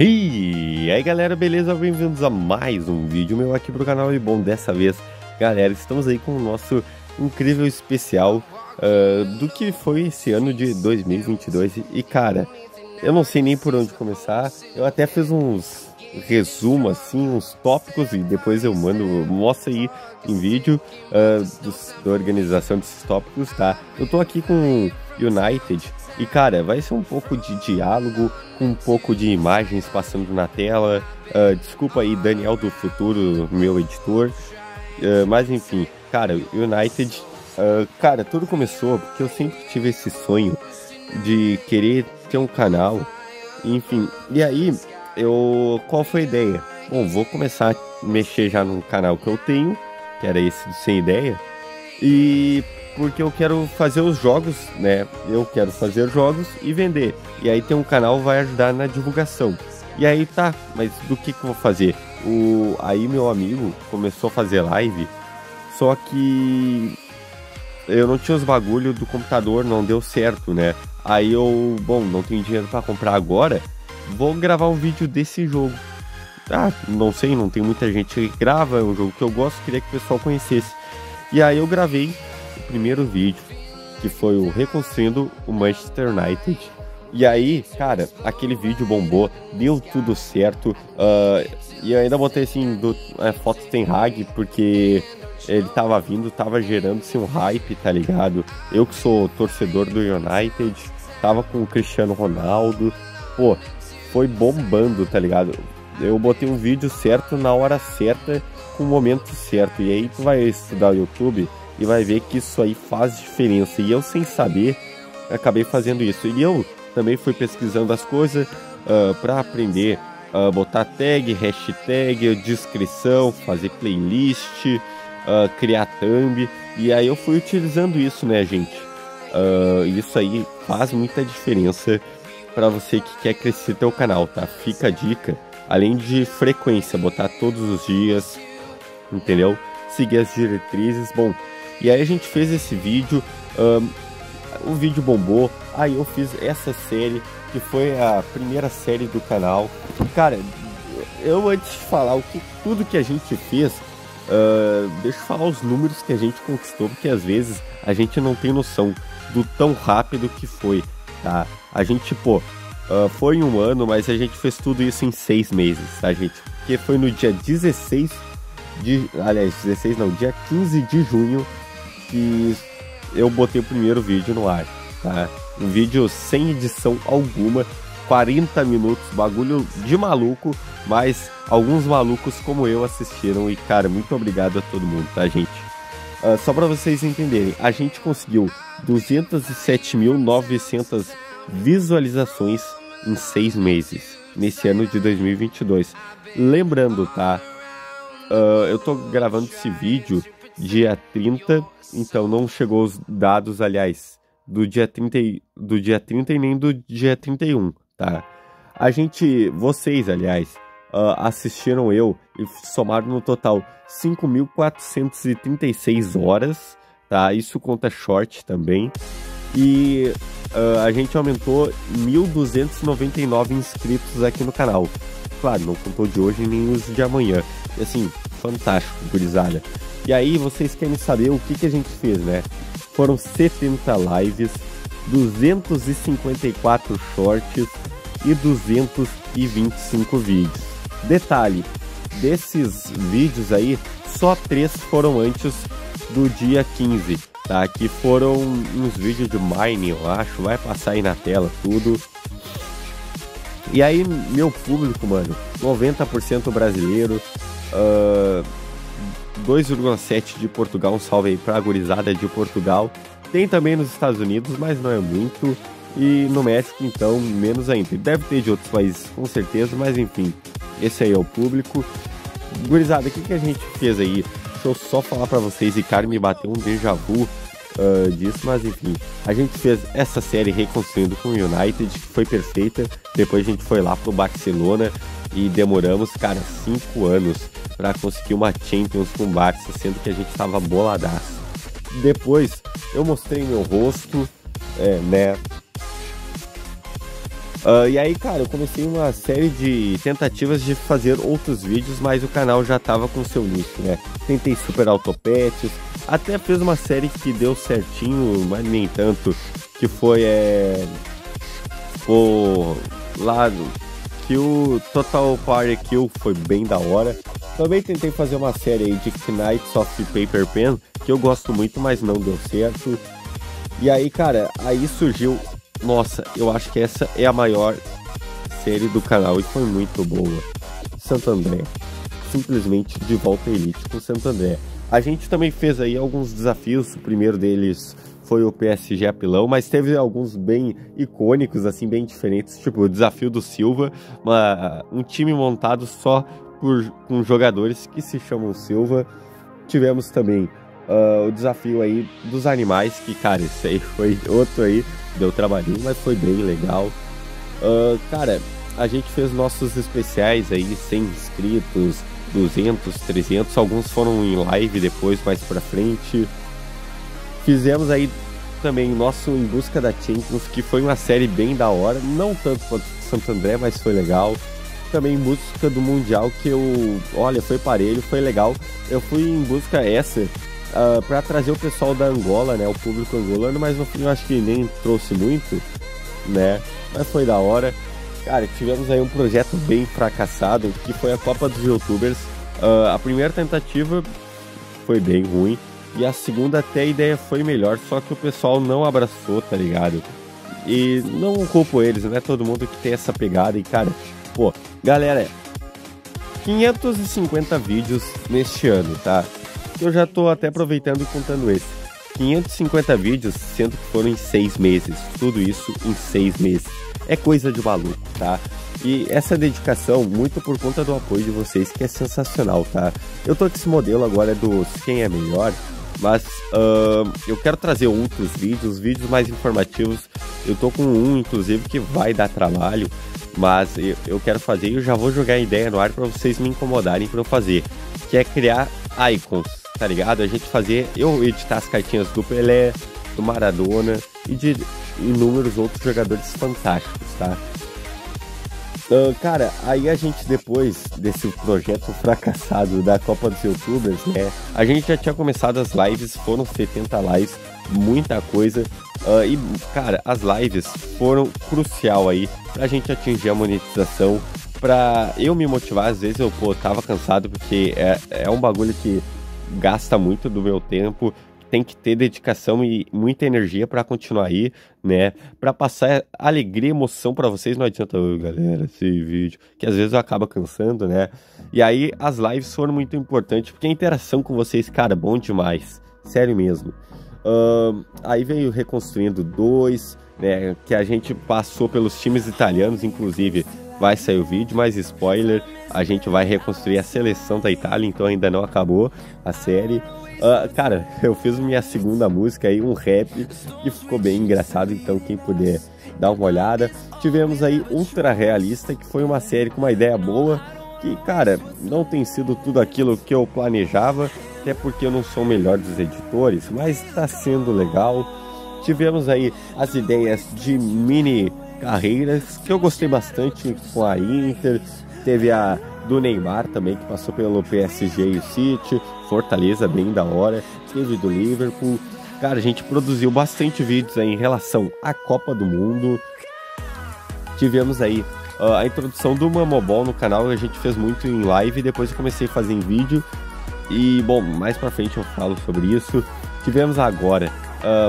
E aí galera, beleza? Bem-vindos a mais um vídeo meu aqui pro canal. E bom, dessa vez, galera, estamos aí com o nosso incrível especial do que foi esse ano de 2022. E cara, eu não sei nem por onde começar. Eu até fiz uns resumos assim, uns tópicos, e depois eu mando, mostra aí em vídeo da organização desses tópicos, tá? Eu tô aqui com o United. E cara, vai ser um pouco de diálogo, com um pouco de imagens passando na tela. Desculpa aí, Daniel do Futuro, meu editor. Mas enfim, cara, United... cara, tudo começou porque eu sempre tive esse sonho de querer ter um canal. Enfim, e aí, qual foi a ideia? Bom, vou começar a mexer já num canal que eu tenho, que era esse do Sem Ideia. E... porque eu quero fazer os jogos, né? Eu quero fazer jogos e vender. E aí ter um canal vai ajudar na divulgação. E aí tá, mas do que eu vou fazer? Aí meu amigo começou a fazer live, só que eu não tinha os bagulho do computador, não deu certo, né? Aí eu, bom, não tenho dinheiro para comprar agora, vou gravar um vídeo desse jogo. Ah, não sei, não tem muita gente que grava, é um jogo que eu gosto, queria que o pessoal conhecesse. E aí eu gravei primeiro vídeo, que foi o reconstruindo o Manchester United. E aí, cara, aquele vídeo bombou, deu tudo certo. E eu ainda botei assim a foto do Ten Hag, porque ele tava vindo, tava gerando assim um hype, tá ligado? Eu que sou torcedor do United, tava com o Cristiano Ronaldo, pô, foi bombando, tá ligado? Eu botei um vídeo certo, na hora certa, com o momento certo. E aí tu vai estudar o YouTube e vai ver que isso aí faz diferença. E eu, sem saber, acabei fazendo isso. E eu também fui pesquisando as coisas para aprender a botar tag, hashtag, descrição, fazer playlist, criar thumb. E aí eu fui utilizando isso, né, gente? Isso aí faz muita diferença para você que quer crescer teu canal, tá? Fica a dica. Além de frequência, botar todos os dias, entendeu? Seguir as diretrizes, bom... E aí a gente fez esse vídeo, o vídeo bombou, aí eu fiz essa série, que foi a primeira série do canal. Cara, eu antes de falar tudo que a gente fez, deixa eu falar os números que a gente conquistou, porque às vezes a gente não tem noção do tão rápido que foi, tá? A gente, pô, foi em um ano, mas a gente fez tudo isso em 6 meses, tá, gente? Porque foi no dia dia 15 de junho que eu botei o primeiro vídeo no ar, tá? Um vídeo sem edição alguma, 40 minutos, bagulho de maluco, mas alguns malucos como eu assistiram e, cara, muito obrigado a todo mundo, tá, gente? Só pra vocês entenderem, a gente conseguiu 207.900 visualizações em 6 meses, nesse ano de 2022. Lembrando, tá? Eu tô gravando esse vídeo dia 30, então não chegou os dados, aliás, do dia 30 e nem do dia 31, tá? Vocês, aliás, assistiram eu e somaram no total 5.436 horas, tá? Isso conta short também. E a gente aumentou 1.299 inscritos aqui no canal. Claro, não contou de hoje nem os de amanhã. Assim, fantástico, gurizada. E aí, vocês querem saber o que a gente fez, né? Foram 70 lives, 254 shorts e 225 vídeos. Detalhe, desses vídeos aí, só 3 foram antes do dia 15, tá? Que foram uns vídeos de Mine, eu acho. Vai passar aí na tela tudo. E aí, meu público, mano, 90% brasileiro, 2,7% de Portugal, um salve aí pra gurizada de Portugal. Tem também nos Estados Unidos, mas não é muito. E no México, então, menos ainda. Deve ter de outros países, com certeza, mas enfim, esse aí é o público. Gurizada, o que a gente fez aí? Deixa eu só falar pra vocês, e cara, me bateu um déjà vu disso, mas enfim, a gente fez essa série reconstruindo com o United, que foi perfeita. Depois a gente foi lá pro Barcelona e demoramos, cara, 5 anos para conseguir uma Champions com o Barça, sendo que a gente tava boladaço. Depois eu mostrei meu rosto, né? E aí, cara, eu comecei uma série de tentativas de fazer outros vídeos, mas o canal já tava com seu nicho, né? Tentei super autopets, até fiz uma série que deu certinho, mas nem tanto, que foi o lado que o Total Party Kill foi bem da hora. Também tentei fazer uma série aí de Knights of Paper Pen, que eu gosto muito, mas não deu certo. E aí, cara, aí surgiu... Nossa, eu acho que essa é a maior série do canal e foi muito boa. Santo André. Simplesmente de volta à elite com Santo André. A gente também fez aí alguns desafios. O primeiro deles foi o PSG apelão, mas teve alguns bem icônicos, assim, bem diferentes. Tipo, o desafio do Silva, um time montado só com jogadores que se chamam Silva. Tivemos também o desafio aí dos animais, que, cara, esse aí foi outro aí. Deu trabalhinho, mas foi bem legal. Cara, a gente fez nossos especiais aí, 100 inscritos, 200, 300. Alguns foram em live depois, mais pra frente. Fizemos aí também nosso Em Busca da Champions, que foi uma série bem da hora. Não tanto quanto Santo André, mas foi legal. Também Em Busca do Mundial, que eu... Olha, foi parelho, foi legal. Eu fui em busca essa... para trazer o pessoal da Angola, né, o público angolano, mas no fim eu acho que nem trouxe muito, né, mas foi da hora. Cara, tivemos aí um projeto bem fracassado, que foi a Copa dos Youtubers. A primeira tentativa foi bem ruim, e a segunda até a ideia foi melhor, só que o pessoal não abraçou, tá ligado? E não culpo eles, né, todo mundo que tem essa pegada. E cara, pô, galera, 550 vídeos neste ano, tá? Eu já tô até aproveitando e contando esse. 550 vídeos, sendo que foram em 6 meses. Tudo isso em 6 meses. É coisa de maluco, tá? E essa dedicação, muito por conta do apoio de vocês, que é sensacional, tá? Eu tô com esse modelo agora dos Quem é Melhor, mas eu quero trazer outros vídeos, vídeos mais informativos. Eu tô com um, inclusive, que vai dar trabalho, mas eu quero fazer e eu já vou jogar a ideia no ar pra vocês me incomodarem pra eu fazer. Que é criar icons. Tá ligado? A gente fazer, eu editar as cartinhas do Pelé, do Maradona e de inúmeros outros jogadores fantásticos, tá? Cara, aí a gente, depois desse projeto fracassado da Copa dos Youtubers, né? A gente já tinha começado as lives, foram 70 lives, muita coisa. E, cara, as lives foram crucial aí pra gente atingir a monetização, pra eu me motivar. Às vezes eu, pô, tava cansado, porque é um bagulho que gasta muito do meu tempo, tem que ter dedicação e muita energia para continuar aí, né? Para passar alegria e emoção para vocês, não adianta, oh, galera, esse vídeo, que às vezes eu acabo cansando, né? E aí as lives foram muito importantes, porque a interação com vocês, cara, bom demais, sério mesmo. Aí veio Reconstruindo 2, né? Que a gente passou pelos times italianos, inclusive. Vai sair o vídeo, mas spoiler, a gente vai reconstruir a seleção da Itália, então ainda não acabou a série. Cara, eu fiz minha segunda música aí, um rap, e ficou bem engraçado, então quem puder dar uma olhada. Tivemos aí Ultra Realista, que foi uma série com uma ideia boa, que, cara, não tem sido tudo aquilo que eu planejava, até porque eu não sou o melhor dos editores, mas tá sendo legal. Tivemos aí as ideias de mini... carreiras, que eu gostei bastante, com a Inter, teve a do Neymar também, que passou pelo PSG e o City, Fortaleza, bem da hora, teve do Liverpool. Cara, a gente produziu bastante vídeos aí em relação à Copa do Mundo. Tivemos aí a introdução do Mamoball no canal, a gente fez muito em live, depois eu comecei a fazer em vídeo, e bom, mais pra frente eu falo sobre isso. Tivemos agora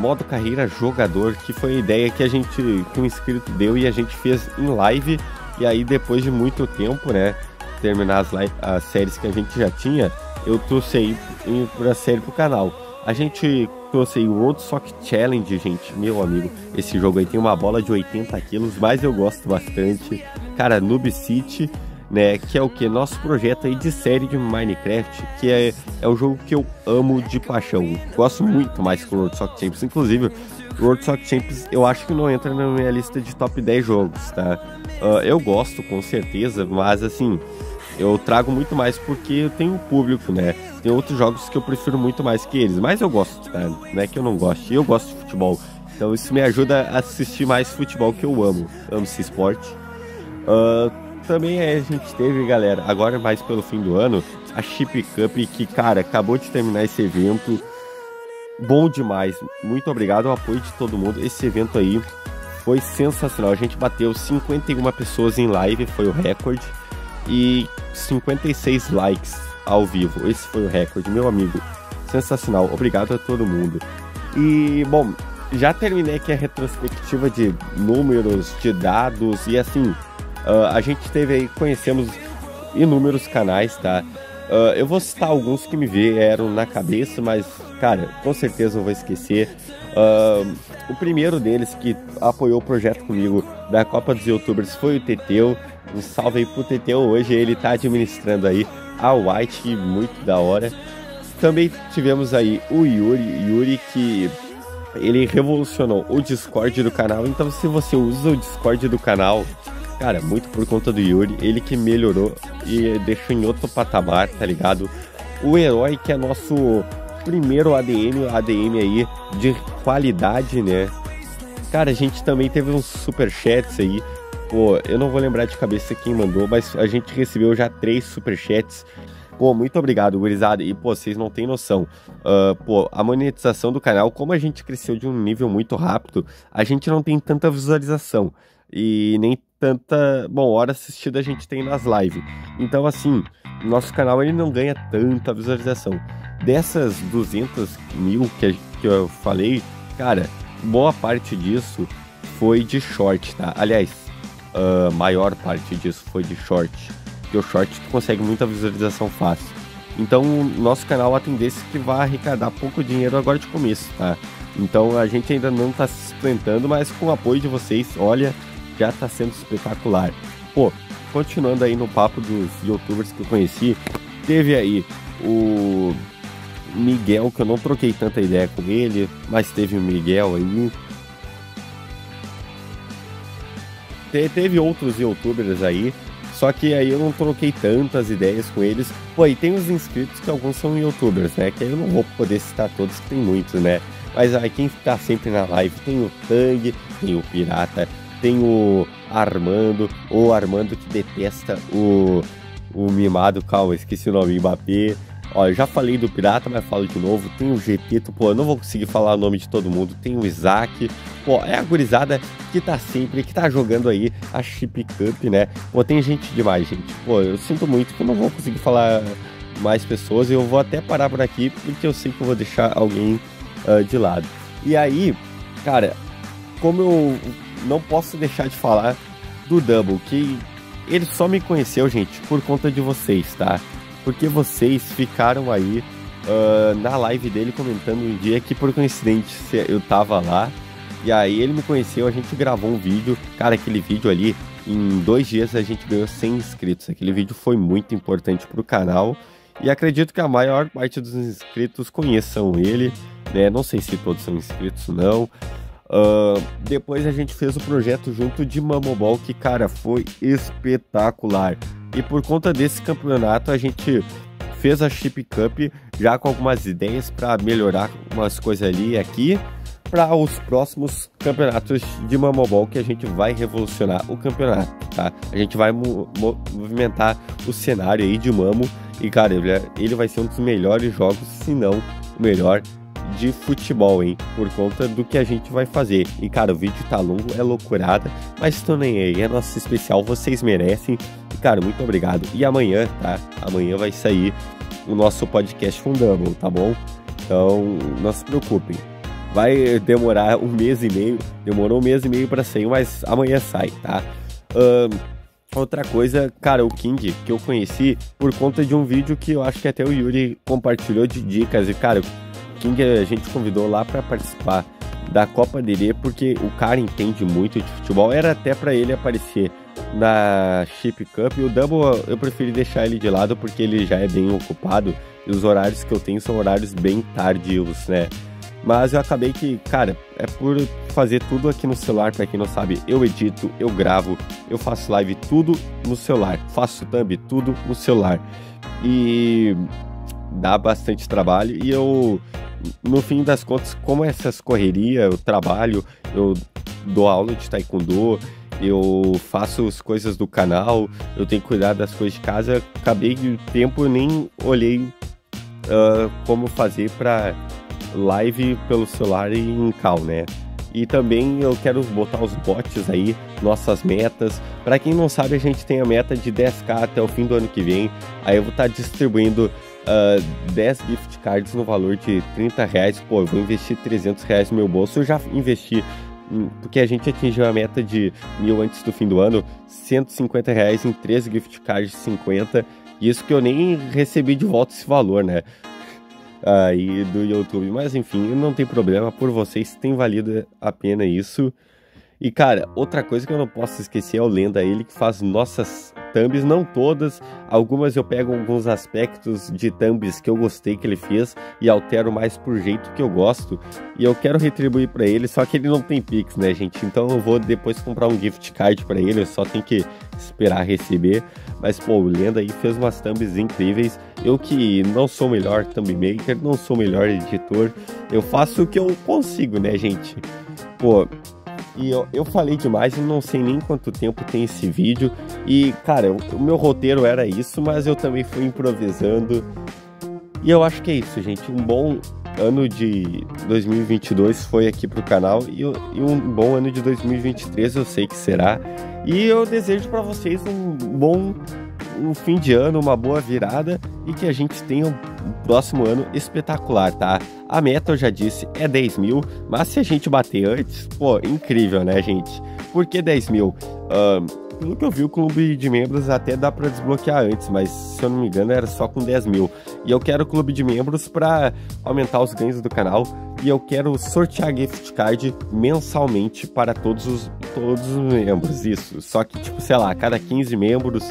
modo carreira jogador, que foi a ideia que a gente, que um inscrito deu, e a gente fez em live. E aí, depois de muito tempo, né, terminar as séries que a gente já tinha, eu trouxe aí pra série pro canal. A gente trouxe aí o World Soccer Challenge, gente, meu amigo, esse jogo aí tem uma bola de 80 quilos, mas eu gosto bastante. Cara, Noob City, né, que é o que? Nosso projeto aí de série de Minecraft, que é um jogo que eu amo de paixão. Gosto muito mais que o World Soccer Champs. Inclusive, o World Soccer Champs eu acho que não entra na minha lista de top 10 jogos, tá? Eu gosto, com certeza, mas assim, eu trago muito mais porque eu tenho público, né? Tem outros jogos que eu prefiro muito mais que eles, mas eu gosto, tá? Não é que eu não goste, eu gosto de futebol. Então isso me ajuda a assistir mais futebol, que eu amo. Amo esse esporte. Também a gente teve, galera, agora mais pelo fim do ano, a Chip Cup, que, cara, acabou de terminar esse evento. Bom demais. Muito obrigado ao apoio de todo mundo. Esse evento aí foi sensacional. A gente bateu 51 pessoas em live, foi o recorde. E 56 likes ao vivo. Esse foi o recorde, meu amigo. Sensacional. Obrigado a todo mundo. E, bom, já terminei aqui a retrospectiva de números, de dados e assim. A gente teve aí, conhecemos inúmeros canais, tá? Eu vou citar alguns que me vieram na cabeça, mas, cara, com certeza não vou esquecer. O primeiro deles que apoiou o projeto comigo da Copa dos Youtubers foi o Teteu. Um salve aí pro Teteu, hoje ele tá administrando aí a White, muito da hora. Também tivemos aí o Yuri, que ele revolucionou o Discord do canal. Então, se você usa o Discord do canal, cara, muito por conta do Yuri, ele que melhorou e deixou em outro patamar, tá ligado? O herói, que é nosso primeiro ADM aí de qualidade, né? Cara, a gente também teve uns superchats aí. Pô, eu não vou lembrar de cabeça quem mandou, mas a gente recebeu já 3 superchats. Pô, muito obrigado, gurizada. E, pô, vocês não têm noção. Pô, a monetização do canal, como a gente cresceu de um nível muito rápido, a gente não tem tanta visualização. E nem tanta, bom, hora assistida a gente tem nas lives. Então, assim, nosso canal ele não ganha tanta visualização. Dessas 200 mil que eu falei, cara, boa parte disso foi de short, tá? Aliás, maior parte disso foi de short. Porque o short tu consegue muita visualização fácil. Então, nosso canal, a tendência é que vai arrecadar pouco dinheiro agora de começo, tá? Então, a gente ainda não tá se sustentando, mas com o apoio de vocês, olha, já tá sendo espetacular. Pô, continuando aí no papo dos youtubers que eu conheci, teve aí o Miguel, que eu não troquei tanta ideia com ele, mas teve o Miguel aí. Teve outros youtubers aí, só que aí eu não troquei tantas ideias com eles. Pô, e tem os inscritos que alguns são youtubers, né? Que aí eu não vou poder citar todos, que tem muitos, né? Mas aí quem tá sempre na live tem o Tang, tem o Pirata, tem o Armando, que detesta o mimado, calma, esqueci o nome, Mbappé. Ó, eu já falei do Pirata, mas falo de novo. Tem o Gepito, pô, eu não vou conseguir falar o nome de todo mundo. Tem o Isaac, pô, é a gurizada que tá sempre, que tá jogando aí a Chip Cup, né? Pô, tem gente demais, gente. Pô, eu sinto muito que eu não vou conseguir falar mais pessoas. E eu vou até parar por aqui, porque eu sei que eu vou deixar alguém de lado. E aí, cara, como eu não posso deixar de falar do Double, que ele só me conheceu, gente, por conta de vocês, tá? Porque vocês ficaram aí na live dele comentando um dia que, por coincidência, eu tava lá. E aí ele me conheceu, a gente gravou um vídeo. Cara, aquele vídeo ali, em 2 dias a gente ganhou 100 inscritos. Aquele vídeo foi muito importante pro canal. E acredito que a maior parte dos inscritos conheçam ele, né? Não sei se todos são inscritos ou não. Depois a gente fez o projeto junto de Mamoball, que, cara, foi espetacular. E por conta desse campeonato a gente fez a Chip Cup já com algumas ideias para melhorar umas coisas ali e aqui para os próximos campeonatos de Mamoball, que a gente vai revolucionar o campeonato, tá? A gente vai movimentar o cenário aí de Mamo e, cara, ele vai ser um dos melhores jogos, se não o melhor de futebol, hein? Por conta do que a gente vai fazer. E, cara, o vídeo tá longo, é loucurada, mas tô nem aí, é nosso especial, vocês merecem. E, cara, muito obrigado. E amanhã, tá? Amanhã vai sair o nosso podcast com Double, tá bom? Então, não se preocupem. Vai demorar 1 mês e meio, demorou 1 mês e meio pra sair, mas amanhã sai, tá? Outra coisa, cara, o King, que eu conheci por conta de um vídeo que eu acho que até o Yuri compartilhou de dicas. E, cara, King a gente convidou lá para participar da Copa dele, porque o cara entende muito de futebol. Era até para ele aparecer na Chip Cup. E o Double eu preferi deixar ele de lado, porque ele já é bem ocupado. E os horários que eu tenho são horários bem tardios, né? Mas eu acabei que, cara, é por fazer tudo aqui no celular. Para quem não sabe, eu edito, eu gravo, eu faço live, tudo no celular. Faço thumb, tudo no celular. E dá bastante trabalho. E eu no fim das contas, como essas correrias, eu trabalho, eu dou aula de taekwondo, eu faço as coisas do canal, eu tenho que cuidar das coisas de casa, acabei de tempo, nem olhei como fazer para live pelo celular e em cal, né? E também eu quero botar os bots aí, nossas metas. Para quem não sabe, a gente tem a meta de 10k até o fim do ano que vem. Aí eu vou estar distribuindo 10 gift cards no valor de 30 reais. Pô, eu vou investir 300 reais no meu bolso. Eu já investi, porque a gente atingiu a meta de 1000 antes do fim do ano, 150 reais em 13 gift cards de 50. Isso que eu nem recebi de volta esse valor, né? Aí do YouTube, mas enfim, não tem problema, por vocês tem valido a pena isso. E cara, outra coisa que eu não posso esquecer é o Lenda, ele que faz nossas thumbs, não todas, algumas eu pego alguns aspectos de thumbs que eu gostei que ele fez e altero mais por jeito que eu gosto, e eu quero retribuir para ele, só que ele não tem Pix, né, gente? Então eu vou depois comprar um gift card para ele, eu só tenho que esperar receber. Mas pô, o Lenda aí fez umas thumbs incríveis. Eu que não sou o melhor thumb maker, não sou o melhor editor, eu faço o que eu consigo, né, gente? Pô, e eu falei demais, eu não sei nem quanto tempo tem esse vídeo. E cara, o meu roteiro era isso, mas eu também fui improvisando. E eu acho que é isso, gente. Um bom ano de 2022 foi aqui pro canal, e um bom ano de 2023 eu sei que será. E eu desejo para vocês um bom fim de ano, uma boa virada, e que a gente tenha um próximo ano espetacular, tá? A meta, eu já disse, é 10.000, mas se a gente bater antes, pô, incrível, né, gente? Por que 10.000? Pelo que eu vi, o clube de membros até dá para desbloquear antes, mas se eu não me engano era só com 10.000. E eu quero o clube de membros para aumentar os ganhos do canal, e eu quero sortear gift card mensalmente para todos os membros, isso. Só que, tipo, sei lá, a cada 15 membros,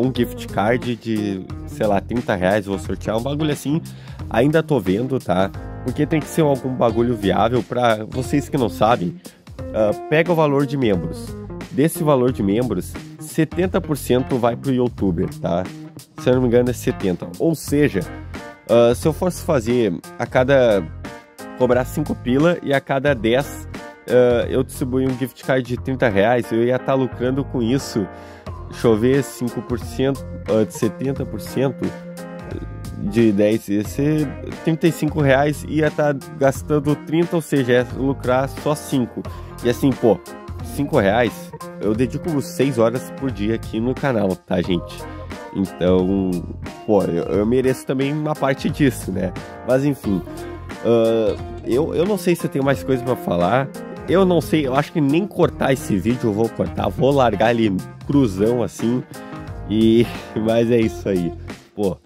um gift card de, sei lá, 30 reais, vou sortear um bagulho assim. Ainda tô vendo, tá? Porque tem que ser algum bagulho viável. Para vocês que não sabem, pega o valor de membros. Desse valor de membros, 70% vai pro youtuber, tá? Se eu não me engano é 70%. Ou seja, se eu fosse fazer a cada... cobrar 5 pila e a cada 10 eu distribuir um gift card de 30 reais, eu ia estar lucrando com isso. Deixa eu ver, 5%, 70% de 10, ia ser 35 reais, ia estar gastando 30, ou seja, ia lucrar só 5. E assim, pô... 5 reais, eu dedico 6 horas por dia aqui no canal, tá, gente? Então, pô, eu mereço também uma parte disso, né? Mas enfim, eu não sei se eu tenho mais coisa pra falar. Eu não sei, eu acho que nem cortar esse vídeo eu vou cortar, vou largar ele cruzão assim. E mas é isso aí, pô,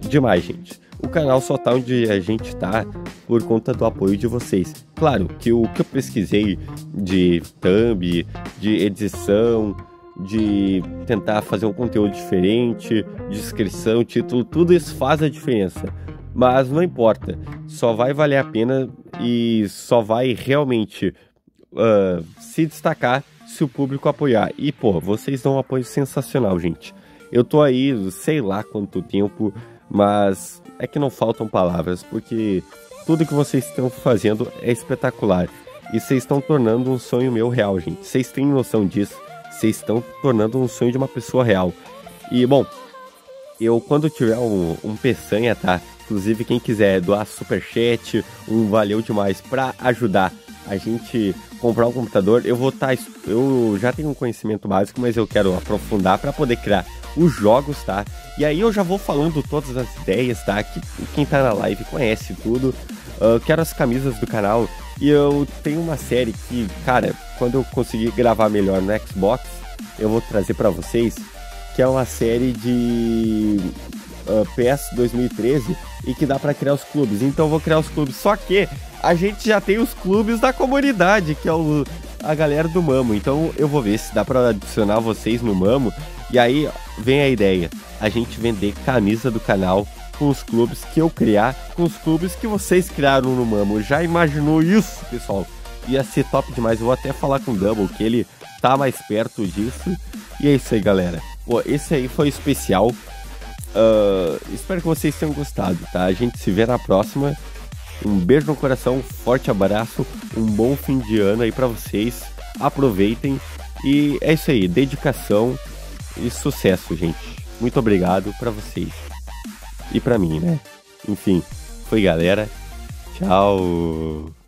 demais, gente. O canal só tá onde a gente tá por conta do apoio de vocês. Claro que o que eu pesquisei de thumb, de edição, de tentar fazer um conteúdo diferente, descrição, título, tudo isso faz a diferença. Mas não importa, só vai valer a pena e só vai realmente se destacar se o público apoiar. E pô, vocês dão um apoio sensacional, gente. Eu tô aí, sei lá quanto tempo, mas é que não faltam palavras, porque tudo que vocês estão fazendo é espetacular. E vocês estão tornando um sonho meu real, gente. Vocês têm noção disso? Vocês estão tornando um sonho de uma pessoa real. E, bom, eu quando tiver um peçanha, tá? Inclusive, quem quiser doar superchat, um valeu demais pra ajudar a gente comprar um computador. Eu vou estar... eu já tenho um conhecimento básico, mas eu quero aprofundar para poder criar os jogos, tá? E aí eu já vou falando todas as ideias, tá? Que quem tá na live conhece tudo. Quero as camisas do canal. E eu tenho uma série que, cara, quando eu conseguir gravar melhor no Xbox, eu vou trazer pra vocês, que é uma série de PS 2013 e que dá pra criar os clubes. Então eu vou criar os clubes. Só que a gente já tem os clubes da comunidade, que é a galera do Mamo. Então eu vou ver se dá pra adicionar vocês no Mamo. E aí vem a ideia, a gente vender camisa do canal com os clubes que eu criar, com os clubes que vocês criaram no Mamo. Já imaginou isso, pessoal? Ia ser top demais. Eu vou até falar com o Double, que ele tá mais perto disso. E é isso aí, galera. Pô, esse aí foi especial. Espero que vocês tenham gostado, tá? A gente se vê na próxima. Um beijo no coração, um forte abraço, um bom fim de ano aí pra vocês. Aproveitem. E é isso aí, dedicação e sucesso, gente. Muito obrigado pra vocês. E pra mim, né? Enfim, foi galera. Tchau.